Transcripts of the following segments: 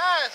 fast.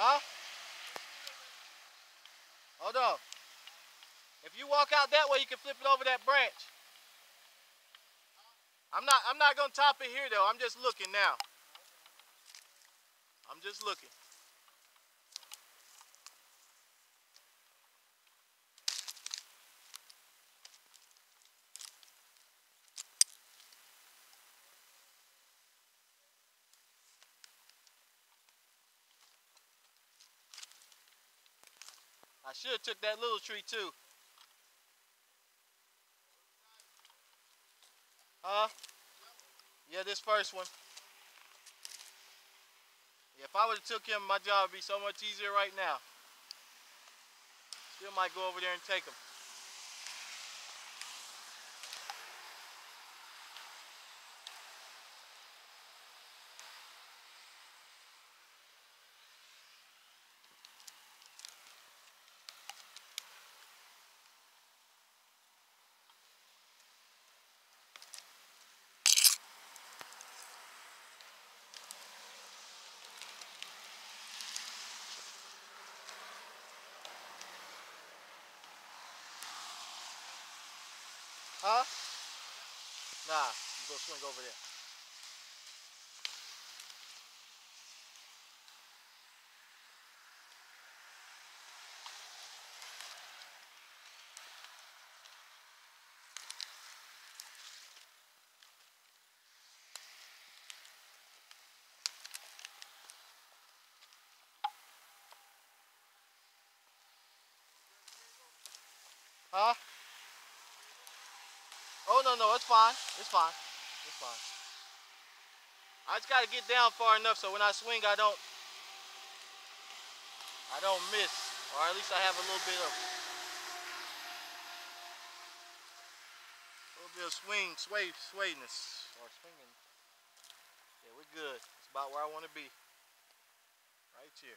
Huh? Hold on. If you walk out that way, you can flip it over that branch. I'm not gonna top it here though. I'm just looking now. I'm just looking. I should have took that little tree too. Huh? Yeah, this first one. Yeah, if I would have took him, my job would be so much easier right now. Still might go over there and take him. Huh? Nah, you go swing over there. Huh? No, it's fine. It's fine. It's fine. I just gotta get down far enough so when I swing, I don't miss, or at least I have a little bit of swayness, or swinging. Yeah, we're good. It's about where I want to be. Right here.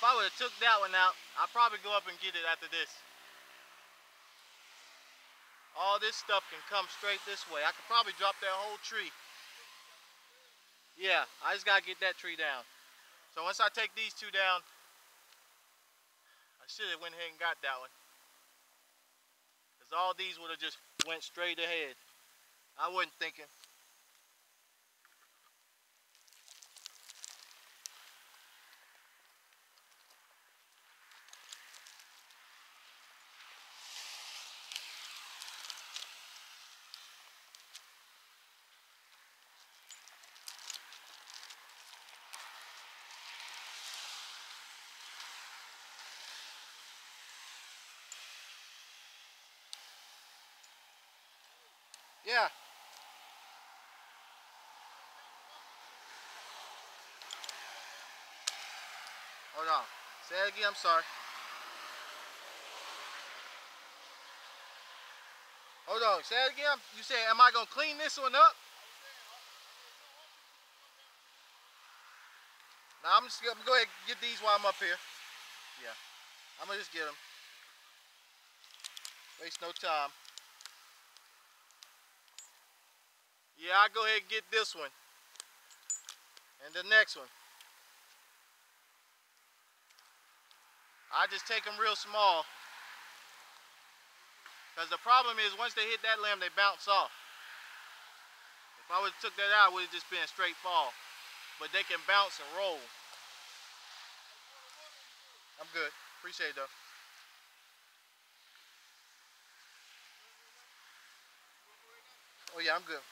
if I would have took that one out, I'd probably go up and get it after this. All this stuff can come straight this way. I could probably drop that whole tree. Yeah, I just gotta get that tree down. So once I take these two down, I should have went ahead and got that one. Because all these would have just went straight ahead. I wasn't thinking. Yeah. Hold on. Say that again, I'm sorry. Hold on, say that again. You said, am I gonna clean this one up? Now I'm just gonna go ahead and get these while I'm up here. Yeah, I'm gonna just get them. Waste no time. Yeah, I'll go ahead and get this one and the next one. I just take them real small because the problem is once they hit that limb, they bounce off. If I would have took that out, it would have just been a straight fall. But they can bounce and roll. I'm good. Appreciate it, though. Oh, yeah, I'm good.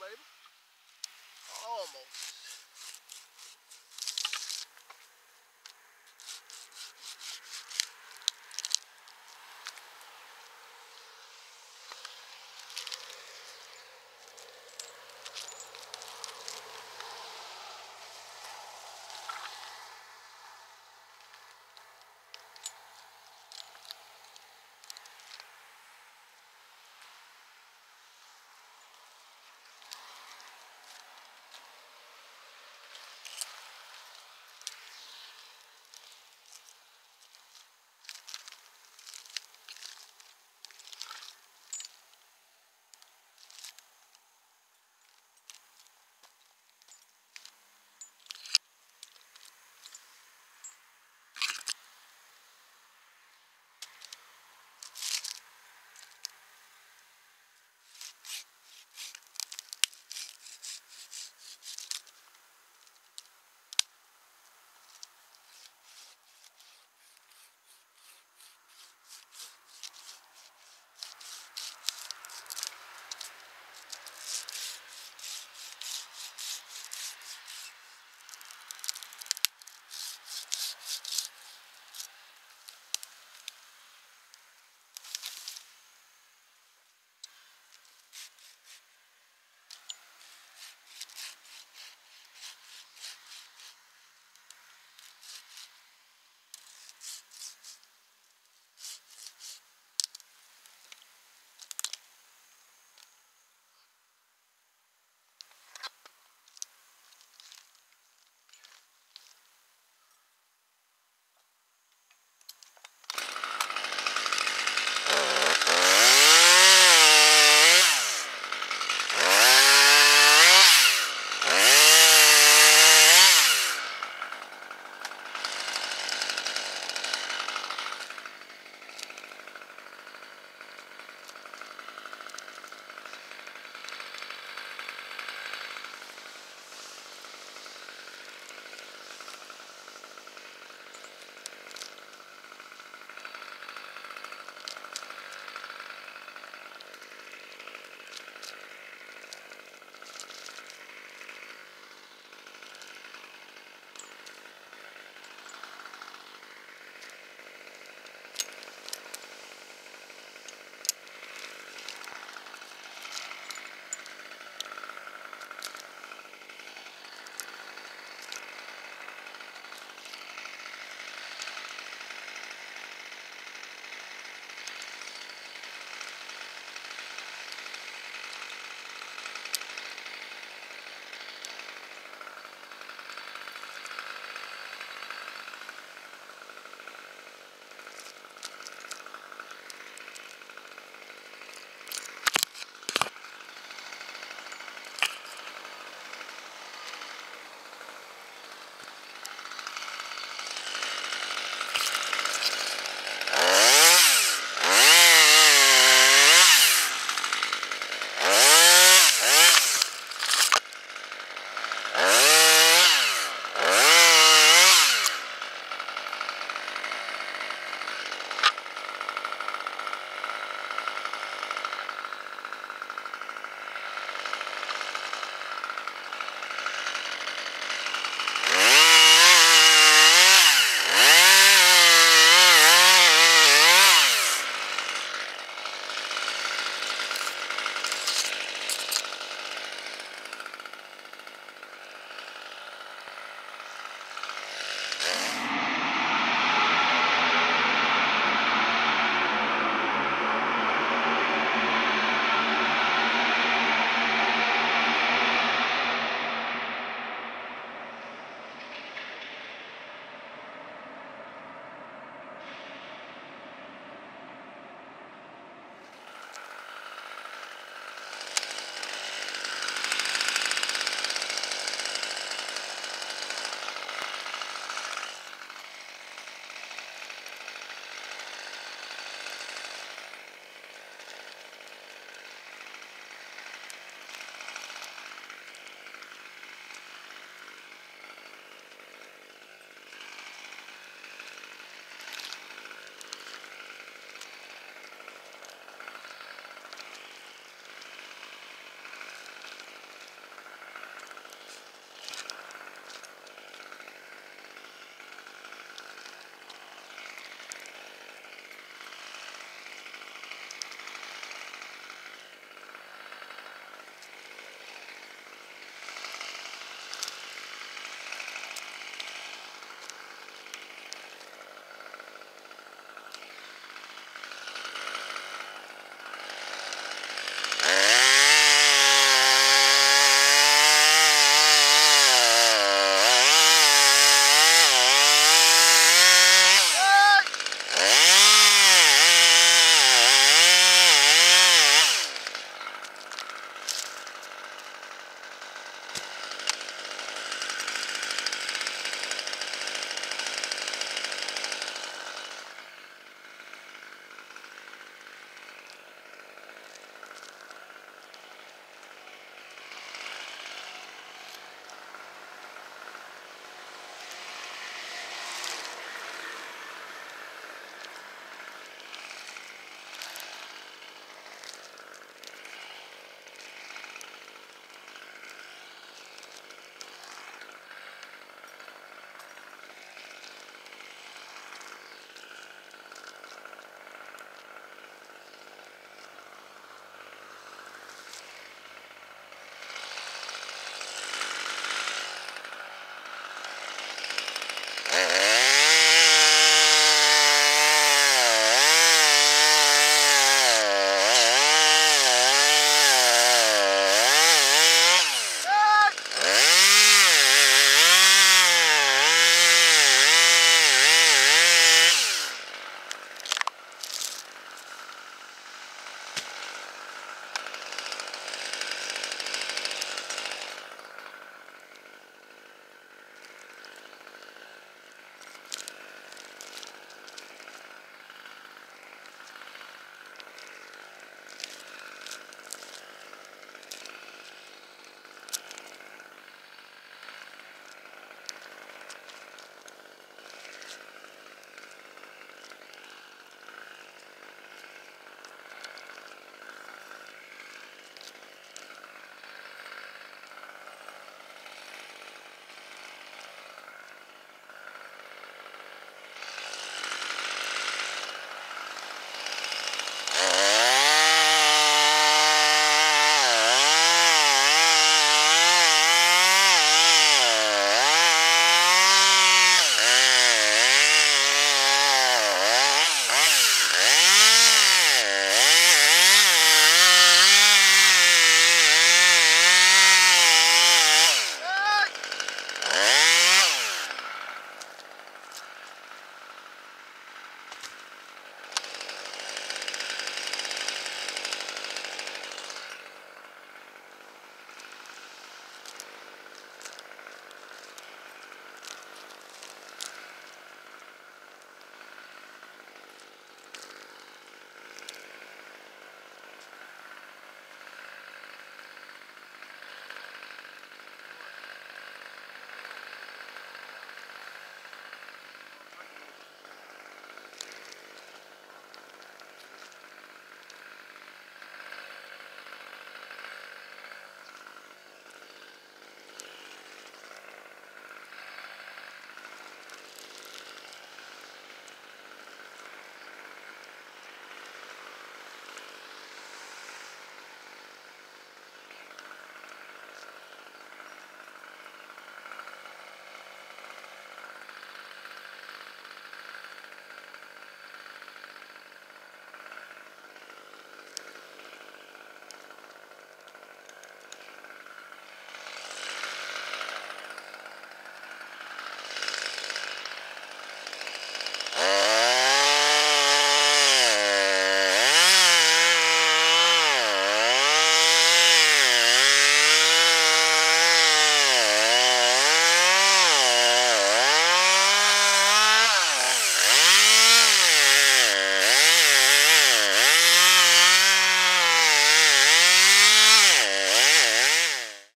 baby. Almost.